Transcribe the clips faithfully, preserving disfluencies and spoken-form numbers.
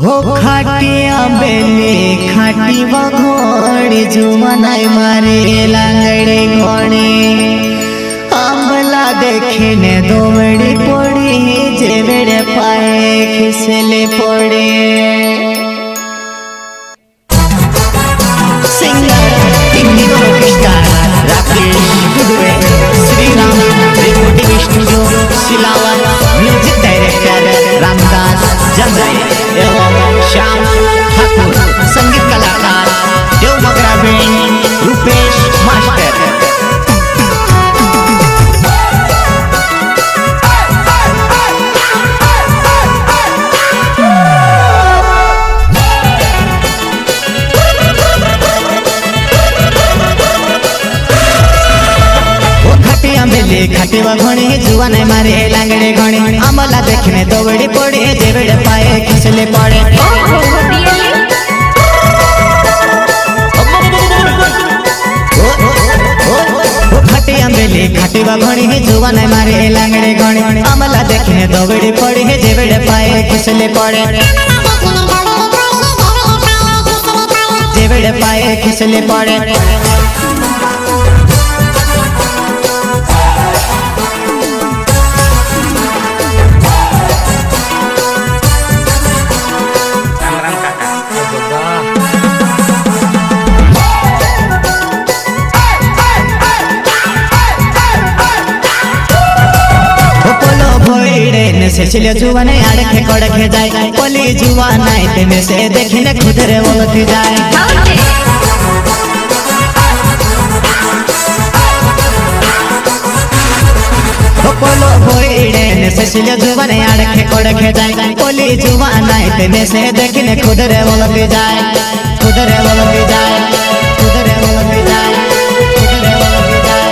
हो खटिया बेले खाटी बघोड़ी जुमनाई मारे लंगड़े घोड़े आंवला देखे ने दोमड़ी पड़ी जेबड़े पाए खिसले पड़े खटिया घोड़े जुआन मारे लंगड़े घोड़े अमला देखने दौड़ी पड़े जेबड़े पाए खिसले पड़े खटिया बेले खटिया घोड़े जुआन मारे लंगड़े घोड़े अमला देखने दौड़ी पड़े जेबड़े पाए खिसले पड़े जेबड़े पाए खिसले पड़े से चले जुआ नहीं आड़खे कड़खे जाए पली जुआ नहीं तेने से देखने खुदरे वोती जाए पोलो होइडे ने से चले जुआ नहीं आड़खे कड़खे जाए पली जुआ नहीं तेने से देखने खुदरे वोती जाए खुदरे वोती जाए खुदरे वोती जाए खुदरे वोती जाए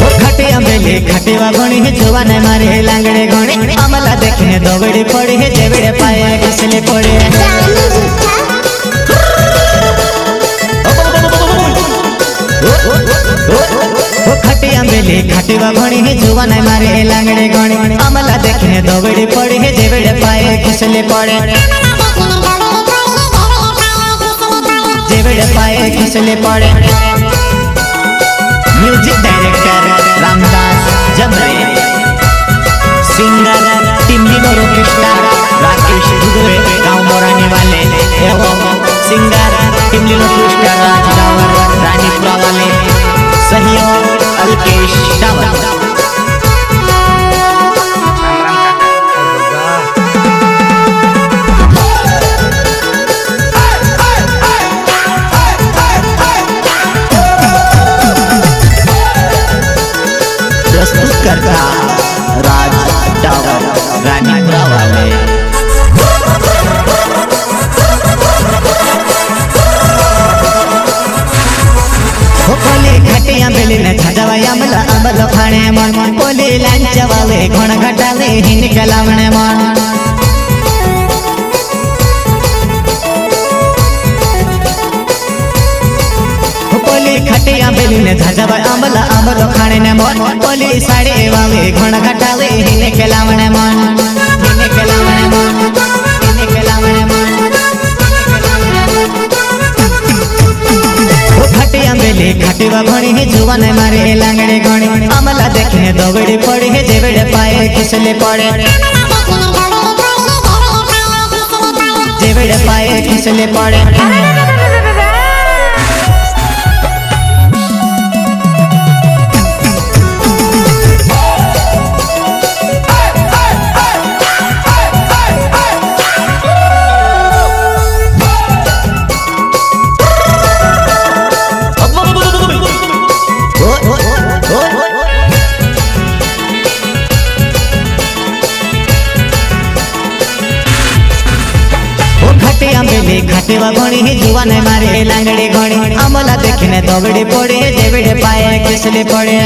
वो खटिया बेले खटिया घोड़ी जुआन मारे लंगड़े घोड़े अमला देखने दौड़ी पड़े जेबड़े पाए खिसले पड़े खटिया बेले खटिया घोड़ी जुआन मारे लंगड़े घोड़े अमला देखने दौड़ी पड़े जेबड़े पाए खिसले पड़े जेबड़े पाए खिसले पड़े music director Ramdas Jamre singer टिम्मीनो रोकिस्टा राकेश दुबे गाँव मोराने वाले एवं सिंगर टिम्मीनो रोकिस्टा राज डावर रानीपुरा वाले सहयोग अल्केश डावर प्रस्तुत करता राज रानीपुरा वाले होले खटिया बेले न छजवाय अमला अमलो खाने मन पोले लांचवावे घण घटाले हिन कलावणे मन पोले खटिया बेले न छजवाय अमला अमलो खाने न मन पोले साडे वावे घण घटाले हिन कलावणे मन खटिया घोड़ी जुआन मारे लंगड़े घोड़े अमला देखने दौड़ी पड़े जेबड़े पाए खिसले पड़े जेबड़े पाए खिसले पड़े खटिया घोड़ी जुआन मारे लंगड़े घोड़े अमला देखने दौड़ी पड़े जेबड़े पाए खिसले पड़े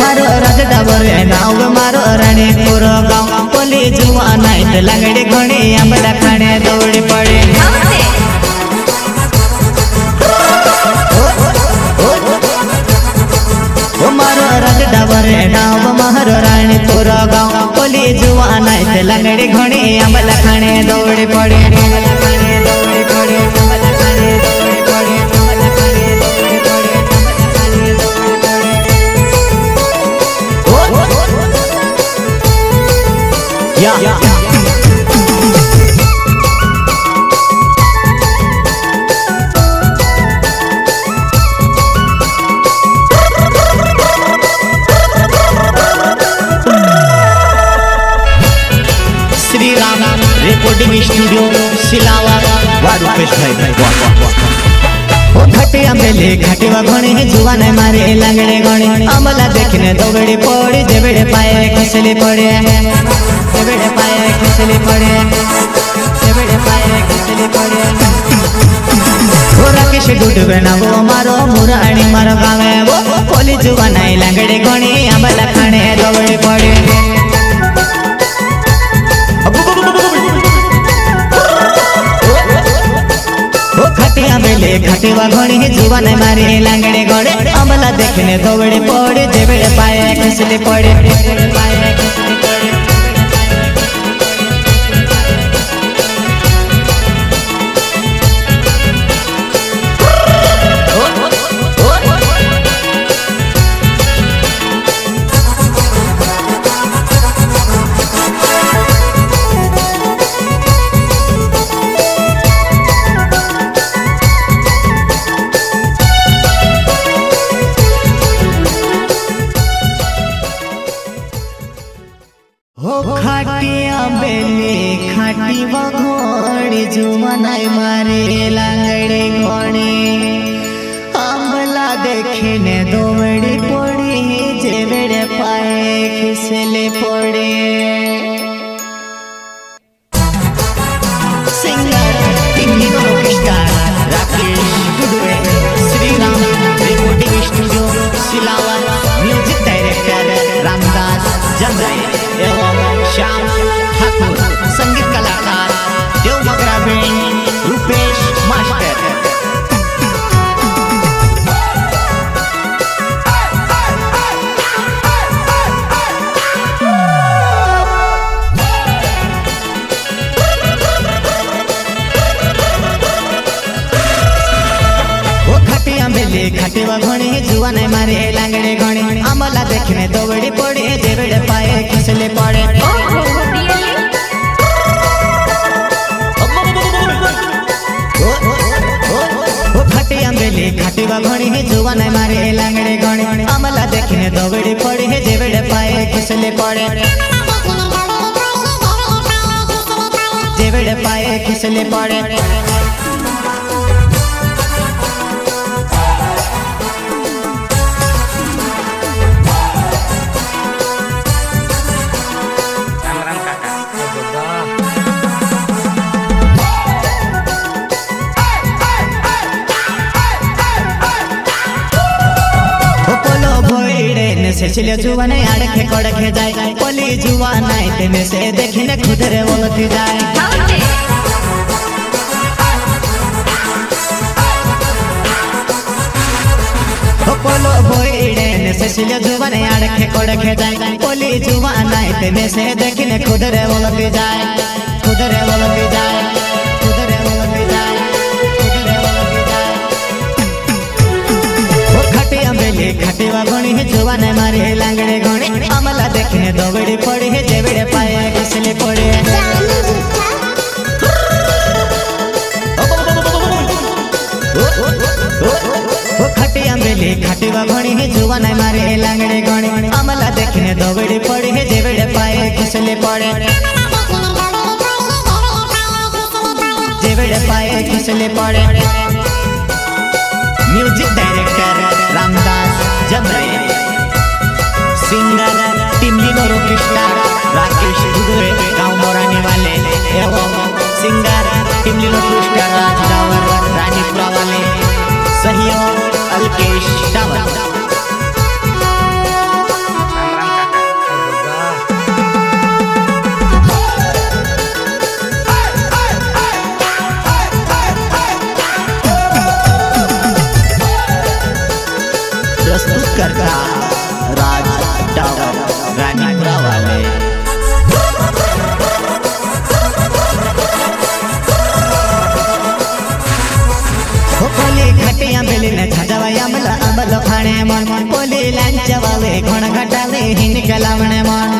मारो राज डाबर नाव मारो रणपुर गाँव पोली जुआन लंगड़े घोड़े अमला खाने दौड़ी पड़े मारो रज डबरे डाव महर रानी तोरा गाँव बोली जुआन ऐसे लंगड़ी घोड़ी अमल खाने दौड़े पड़े या, या, या। श्री राम रिकॉर्डिंग स्टूडियो सिलावा घटिया मेले घटिया घोड़े जुआन मारे लंगड़े घोड़े अमला देखने दौड़े पड़े जेबड़े पाए खसले पड़े सेबड़े पाए खसले पड़े सेबड़े पाए खसले पड़े घोड़ा के से डूडवे ना वो मारो मुरानी मारो गावे वो कोली जुआन आई लंगड़े घोड़े अमला खाने दौड़े पड़े घटिया घोड़ी जुआन मारे लंगड़े घोड़े अमला देखने दौड़े पड़े जेबड़े पाए खसले पड़े घोड़ी जुआन मारे लंगड़े घोड़े आंवला देखने दौड़ी पड़े जेबड़े पाए खिसले पड़े singer Rakesh Dubey Shri Ram recording studio सिलावा music director Ramdas Jandre एवं श्याम ठाकुर संगीत कलाकार देव मगरा रूपेश मास्टर वो घटिया मेले घटिया घोड़े जुआन मारे लंगड़े घोड़े अमला देखने दौड़े पड़े जेबड़े पाए खिसले पड़े घटिया घोड़ी जुआन मारे लंगड़े घोड़े अमला देखने दौड़े पड़े जेबड़े पाए खिसले पड़े जेबड़े पाए खिसले पड़े से चले जुआन आड़खे कड़खे जाए बोली जुआन आए में से देखने खुदरे बोलती जाए बोलो बोईड़े ने से चले जुआन आड़खे कड़खे जाए बोली जुआन आए में से देखने खुदरे बोलती जाए खुदरे बोलती जाए खुदरे बोलती जाए खुदरे बोलती जाए घटिया मेले घटिया घोड़ी जुआन मारे लंगड़े घोड़े अमला देखने दौड़े पड़े जेबड़े पाए खिसले पड़े घटिया मेले घटिया घोड़ी जुआन मारे लंगड़े घोड़े अमला देखने दौड़े पड़े जेबड़े पाए खिसले पड़े जेबड़े पाए खिसले पड़े music director Ramdas Jandre singer टिमलिनो रोकिस्टा राकेश दुबे गाँव मोराने वाले एवं सिंगर टिमलिनो रोकिस्टा राज डावर रानीपुरा वाले सहयोग अल्केश डावर। लाज वाले गुण घटाले हिनके लावणे मन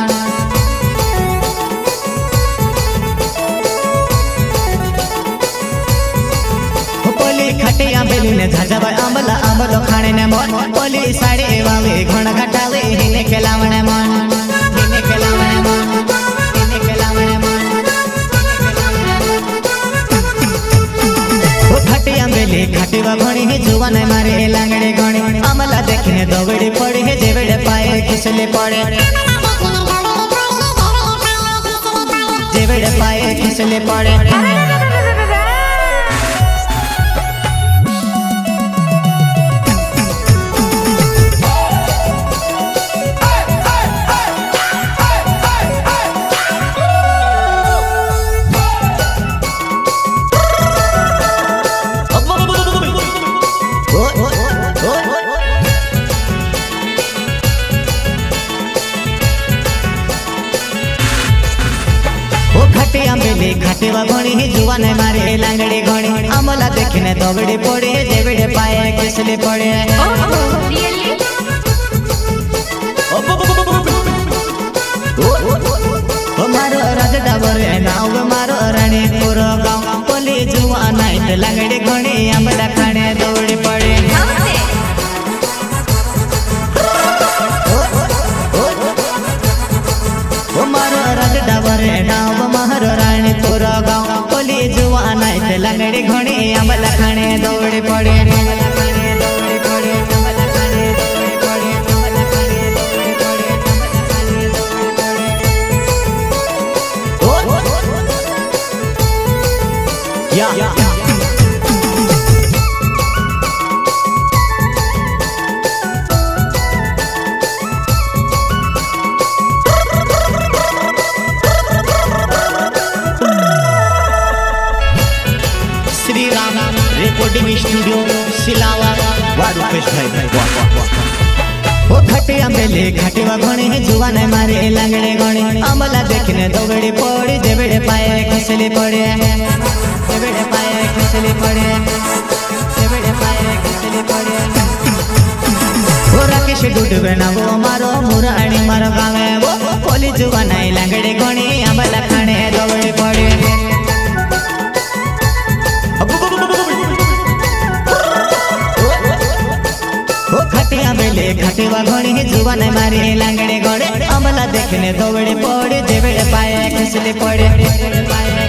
पोली खटिया बेली ने झाजावा आंबला आंबलो खाने ने मन पोली साड़ी वाले गुण घटाले हिनके लावणे मन हिनके लावणे मन हिनके लावणे मन ओ खटिया बेली खटिवा घणी जुवान मारे लांगड़े घणी आमला देखने दौड़े पड़े है जेवड़े पाए खिसले पड़े जेवड़े पाए खिसले पड़े खटिया घणी जुवान मारे लांगड़ी घणी आमला देखने दौड़े पड़े जेवड़े पाए खिसले पड़े मारो राजडा बरे नाव मारो रानीपुर गाँव पोली जुवान लांगड़ी घणी आमला खाने दौड़े पड़े मारो राजडा बरे नाव मारो लंगड़ी घोड़ी आमला खाने दौड़े पड़े या स्टूडियो सिलावा वारुपेश भाई भाई वाह वाह ओ खटिया बेले खटिया घणी जुवान मारे लांगड़े घणी आमला देखने दौड़े पड़े जेवड़े पाए खिसले पड़े जेवड़े पाए खिसले पड़े जेवड़े पाए खिसले पड़े ओ राकेश डुडवे ना वो मारो मुराणी मारो गावे वो पोली जुवान लांगड़े घणी आमला खाने दौड़े पड़े खटिया घोड़ी जुवान मारे लांगड़े घोड़े आमला देखने दौड़े पड़े जेवड़े पाए खिसले पड़े।